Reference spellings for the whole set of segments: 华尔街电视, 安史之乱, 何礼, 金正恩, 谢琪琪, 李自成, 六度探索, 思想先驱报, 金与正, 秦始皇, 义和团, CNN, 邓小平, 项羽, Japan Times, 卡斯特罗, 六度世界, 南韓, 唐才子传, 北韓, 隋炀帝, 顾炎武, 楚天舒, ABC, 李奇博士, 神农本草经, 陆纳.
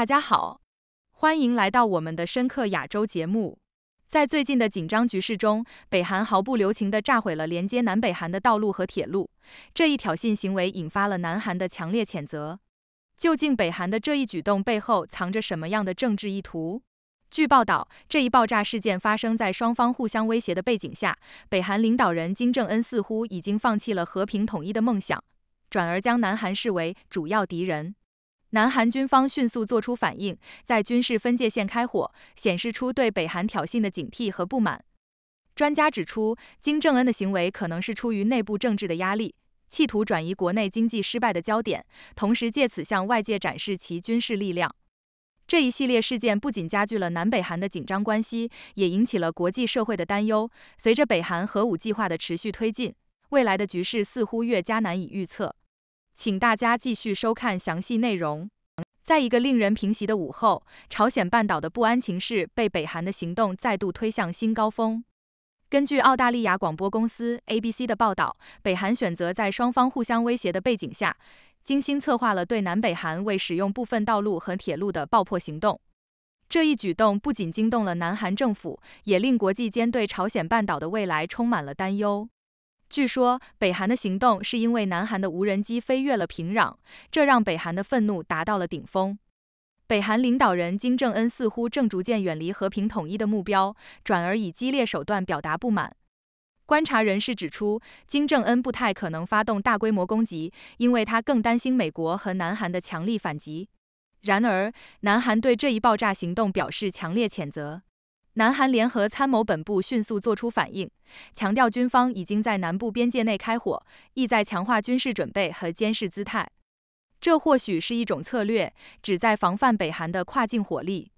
大家好，欢迎来到我们的深刻亚洲节目。在最近的紧张局势中，北韩毫不留情地炸毁了连接南北韩的道路和铁路，这一挑衅行为引发了南韩的强烈谴责。究竟北韩的这一举动背后藏着什么样的政治意图？据报道，这一爆炸事件发生在双方互相威胁的背景下，北韩领导人金正恩似乎已经放弃了和平统一的梦想，转而将南韩视为主要敌人。南韩军方迅速做出反应，在军事分界线开火，显示出对北韩挑衅的警惕和不满。专家指出，金正恩的行为可能是出于内部政治的压力，企图转移国内经济失败的焦点，同时借此向外界展示其军事力量。这一系列事件不仅加剧了南北韩的紧张关系，也引起了国际社会的担忧。随着北韩核武计划的持续推进，未来的局势似乎越加难以预测。请大家继续收看详细内容。在一个令人平息的午后，朝鲜半岛的不安情势被北韩的行动再度推向新高峰。根据澳大利亚广播公司 ABC 的报道，北韩选择在双方互相威胁的背景下，精心策划了对南北韩未使用部分道路和铁路的爆破行动。这一举动不仅惊动了南韩政府，也令国际间对朝鲜半岛的未来充满了担忧。据说，北韩的行动是因为南韩的无人机飞越了平壤，这让北韩的愤怒达到了顶峰。北韩领导人金正恩似乎正逐渐远离和平统一的目标，转而以激烈手段表达不满。观察人士指出，金正恩不太可能发动大规模攻击，因为他更担心美国和南韩的强力反击。然而，南韩对这一爆炸行动表示强烈谴责。南韩联合参谋本部迅速做出反应，强调军方已经在南部边界内开火，意在强化军事准备和监视姿态。这或许是一种策略，旨在防范北韩的跨境火力。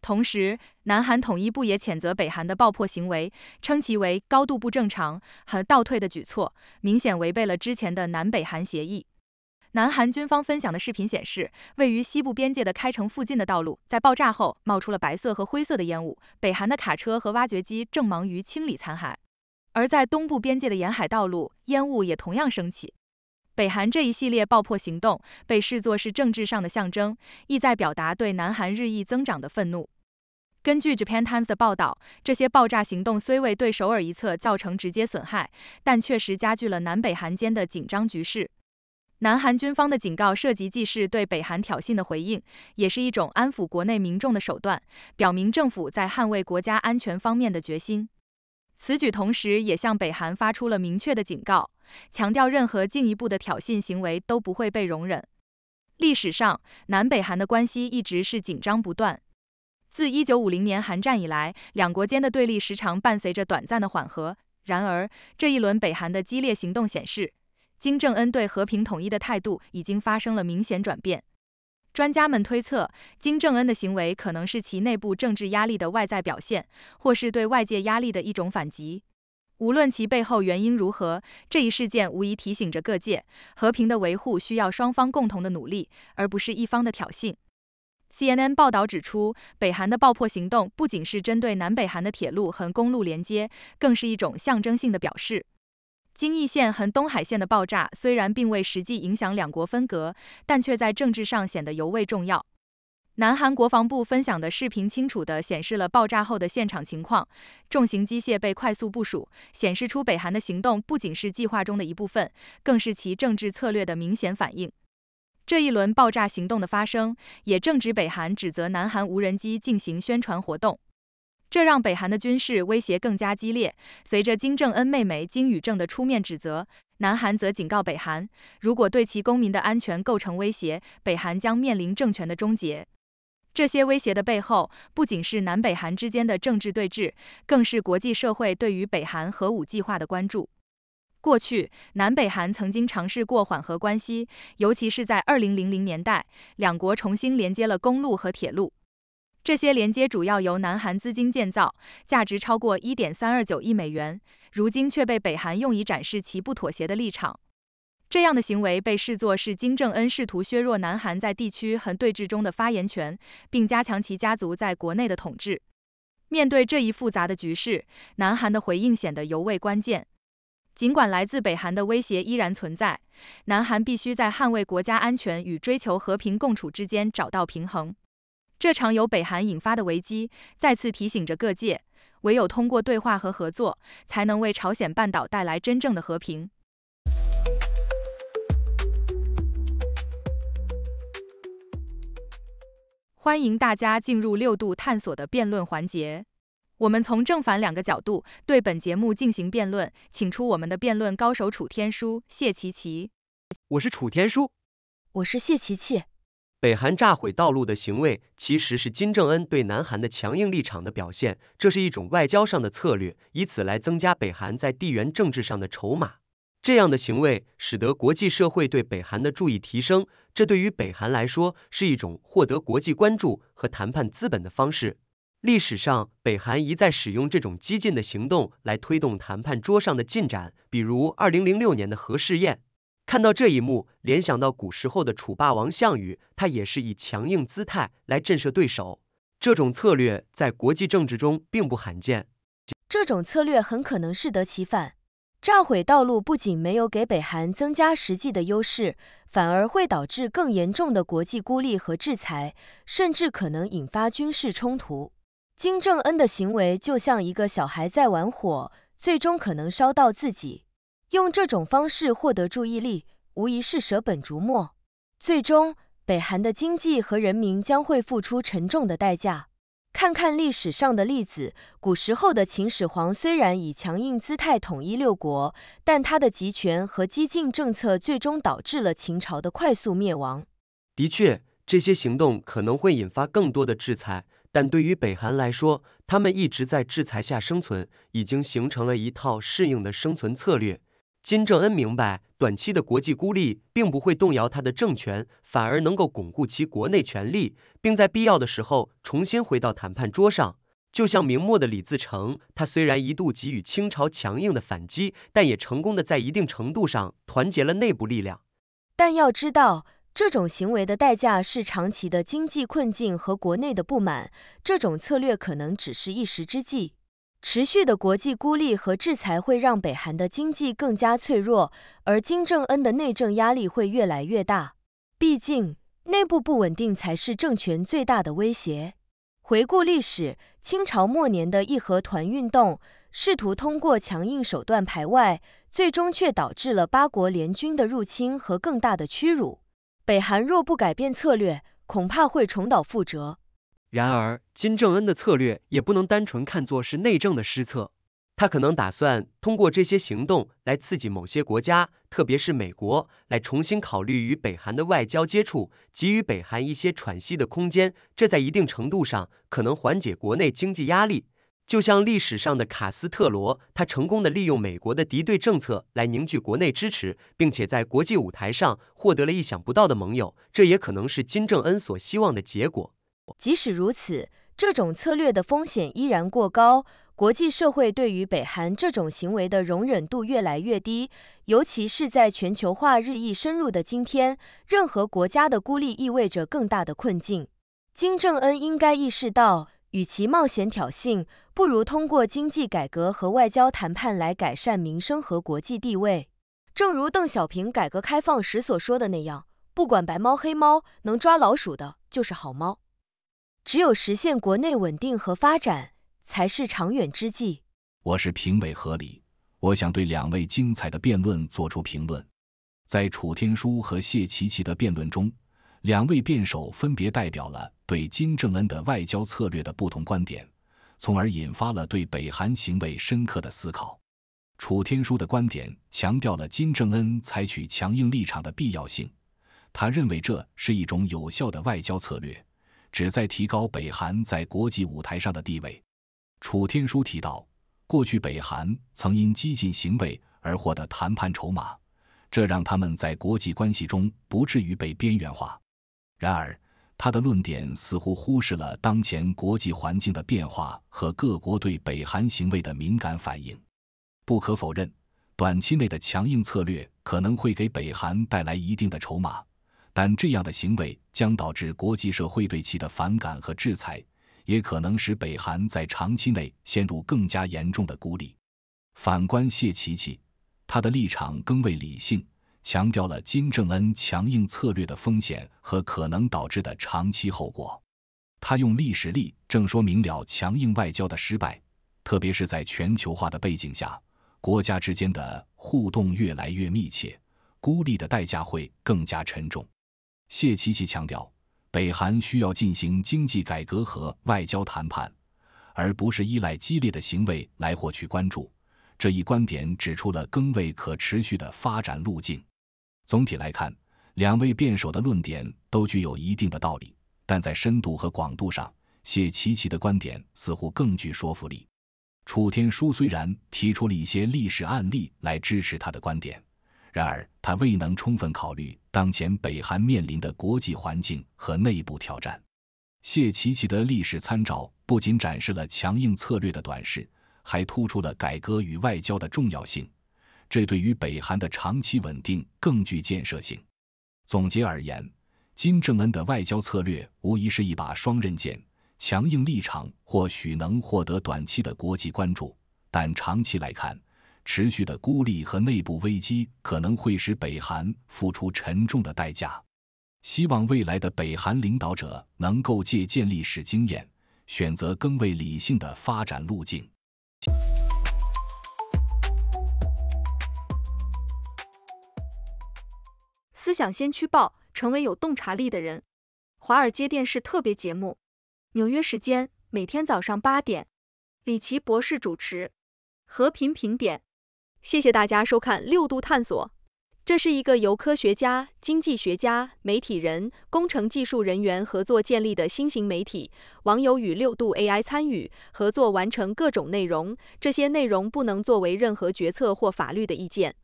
同时，南韩统一部也谴责北韩的爆破行为，称其为高度不正常和倒退的举措，明显违背了之前的南北韩协议。南韩军方分享的视频显示，位于西部边界的开城附近的道路在爆炸后冒出了白色和灰色的烟雾，北韩的卡车和挖掘机正忙于清理残骸。而在东部边界的沿海道路，烟雾也同样升起。北韩这一系列爆破行动被视作是政治上的象征，意在表达对南韩日益增长的愤怒。根据 Japan Times 的报道，这些爆炸行动虽未对首尔一侧造成直接损害，但确实加剧了南北韩间的紧张局势。南韩军方的警告涉及既是对北韩挑衅的回应，也是一种安抚国内民众的手段，表明政府在捍卫国家安全方面的决心。此举同时也向北韩发出了明确的警告，强调任何进一步的挑衅行为都不会被容忍。历史上，南北韩的关系一直是紧张不断。自1950年韩战以来，两国间的对立时常伴随着短暂的缓和。然而，这一轮北韩的激烈行动显示，金正恩对和平统一的态度已经发生了明显转变。专家们推测，金正恩的行为可能是其内部政治压力的外在表现，或是对外界压力的一种反击。无论其背后原因如何，这一事件无疑提醒着各界，和平的维护需要双方共同的努力，而不是一方的挑衅。CNN 报道指出，北韩的爆破行动不仅是针对南北韩的铁路和公路连接，更是一种象征性的表示。京义线和东海线的爆炸虽然并未实际影响两国分隔，但却在政治上显得尤为重要。南韩国防部分享的视频清楚地显示了爆炸后的现场情况，重型机械被快速部署，显示出北韩的行动不仅是计划中的一部分，更是其政治策略的明显反应。这一轮爆炸行动的发生，也正值北韩指责南韩无人机进行宣传活动。这让北韩的军事威胁更加激烈。随着金正恩妹妹金与正的出面指责，南韩则警告北韩，如果对其公民的安全构成威胁，北韩将面临政权的终结。这些威胁的背后，不仅是南北韩之间的政治对峙，更是国际社会对于北韩核武计划的关注。过去，南北韩曾经尝试过缓和关系，尤其是在2000年代，两国重新连接了公路和铁路。这些连接主要由南韩资金建造，价值超过 1.329 亿美元，如今却被北韩用以展示其不妥协的立场。这样的行为被视作是金正恩试图削弱南韩在地区和对峙中的发言权，并加强其家族在国内的统治。面对这一复杂的局势，南韩的回应显得尤为关键。尽管来自北韩的威胁依然存在，南韩必须在捍卫国家安全与追求和平共处之间找到平衡。这场由北韩引发的危机，再次提醒着各界，唯有通过对话和合作，才能为朝鲜半岛带来真正的和平。欢迎大家进入六度探索的辩论环节，我们从正反两个角度对本节目进行辩论，请出我们的辩论高手楚天舒、谢琪琪。我是楚天舒，我是谢琪琪。北韩炸毁道路的行为其实是金正恩对南韩的强硬立场的表现，这是一种外交上的策略，以此来增加北韩在地缘政治上的筹码。这样的行为使得国际社会对北韩的注意提升，这对于北韩来说是一种获得国际关注和谈判资本的方式。历史上，北韩一再使用这种激进的行动来推动谈判桌上的进展，比如2006年的核试验。看到这一幕，联想到古时候的楚霸王项羽，他也是以强硬姿态来震慑对手。这种策略在国际政治中并不罕见。这种策略很可能适得其反。炸毁道路不仅没有给北韩增加实际的优势，反而会导致更严重的国际孤立和制裁，甚至可能引发军事冲突。金正恩的行为就像一个小孩在玩火，最终可能烧到自己。用这种方式获得注意力，无疑是舍本逐末。最终，北韩的经济和人民将会付出沉重的代价。看看历史上的例子，古时候的秦始皇虽然以强硬姿态统一六国，但他的集权和激进政策最终导致了秦朝的快速灭亡。的确，这些行动可能会引发更多的制裁，但对于北韩来说，他们一直在制裁下生存，已经形成了一套适应的生存策略。金正恩明白，短期的国际孤立并不会动摇他的政权，反而能够巩固其国内权力，并在必要的时候重新回到谈判桌上。就像明末的李自成，他虽然一度给予清朝强硬的反击，但也成功的在一定程度上团结了内部力量。但要知道，这种行为的代价是长期的经济困境和国内的不满，这种策略可能只是一时之计。持续的国际孤立和制裁会让北韩的经济更加脆弱，而金正恩的内政压力会越来越大。毕竟，内部不稳定才是政权最大的威胁。回顾历史，清朝末年的义和团运动，试图通过强硬手段排外，最终却导致了八国联军的入侵和更大的屈辱。北韩若不改变策略，恐怕会重蹈覆辙。然而，金正恩的策略也不能单纯看作是内政的失策，他可能打算通过这些行动来刺激某些国家，特别是美国，来重新考虑与北韩的外交接触，给予北韩一些喘息的空间，这在一定程度上可能缓解国内经济压力。就像历史上的卡斯特罗，他成功的利用美国的敌对政策来凝聚国内支持，并且在国际舞台上获得了意想不到的盟友，这也可能是金正恩所希望的结果。即使如此，这种策略的风险依然过高，国际社会对于北韩这种行为的容忍度越来越低，尤其是在全球化日益深入的今天，任何国家的孤立意味着更大的困境。金正恩应该意识到，与其冒险挑衅，不如通过经济改革和外交谈判来改善民生和国际地位。正如邓小平改革开放时所说的那样，不管白猫黑猫，能抓老鼠的就是好猫。只有实现国内稳定和发展，才是长远之计。我是评委何礼，我想对两位精彩的辩论做出评论。在楚天舒和谢琪琪的辩论中，两位辩手分别代表了对金正恩的外交策略的不同观点，从而引发了对北韩行为深刻的思考。楚天舒的观点强调了金正恩采取强硬立场的必要性，他认为这是一种有效的外交策略，旨在提高北韩在国际舞台上的地位。楚天舒提到，过去北韩曾因激进行为而获得谈判筹码，这让他们在国际关系中不至于被边缘化。然而，他的论点似乎忽视了当前国际环境的变化和各国对北韩行为的敏感反应。不可否认，短期内的强硬策略可能会给北韩带来一定的筹码，但这样的行为将导致国际社会对其的反感和制裁，也可能使北韩在长期内陷入更加严重的孤立。反观谢琪琪，他的立场更为理性，强调了金正恩强硬策略的风险和可能导致的长期后果。他用历史例证说明了强硬外交的失败，特别是在全球化的背景下，国家之间的互动越来越密切，孤立的代价会更加沉重。谢奇奇强调，北韩需要进行经济改革和外交谈判，而不是依赖激烈的行为来获取关注。这一观点指出了更为可持续的发展路径。总体来看，两位辩手的论点都具有一定的道理，但在深度和广度上，谢奇奇的观点似乎更具说服力。楚天舒虽然提出了一些历史案例来支持他的观点，然而他未能充分考虑当前北韩面临的国际环境和内部挑战。谢奇奇的历史参照不仅展示了强硬策略的短视，还突出了改革与外交的重要性，这对于北韩的长期稳定更具建设性。总结而言，金正恩的外交策略无疑是一把双刃剑，强硬立场或许能获得短期的国际关注，但长期来看，持续的孤立和内部危机可能会使北韩付出沉重的代价。希望未来的北韩领导者能够借鉴历史经验，选择更为理性的发展路径。思想先驱报，成为有洞察力的人。华尔街电视特别节目，纽约时间每天早上8点，李奇博士主持，和平评点。谢谢大家收看《六度探索》，这是一个由科学家、经济学家、媒体人、工程技术人员合作建立的新型媒体，网友与六度 AI 参与合作完成各种内容，这些内容不能作为任何决策或法律的意见。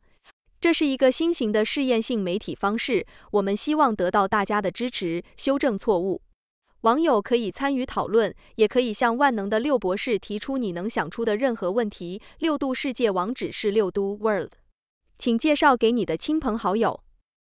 这是一个新型的试验性媒体方式，我们希望得到大家的支持，修正错误。网友可以参与讨论，也可以向万能的六博士提出你能想出的任何问题。六度世界网址是6度 world。请介绍给你的亲朋好友。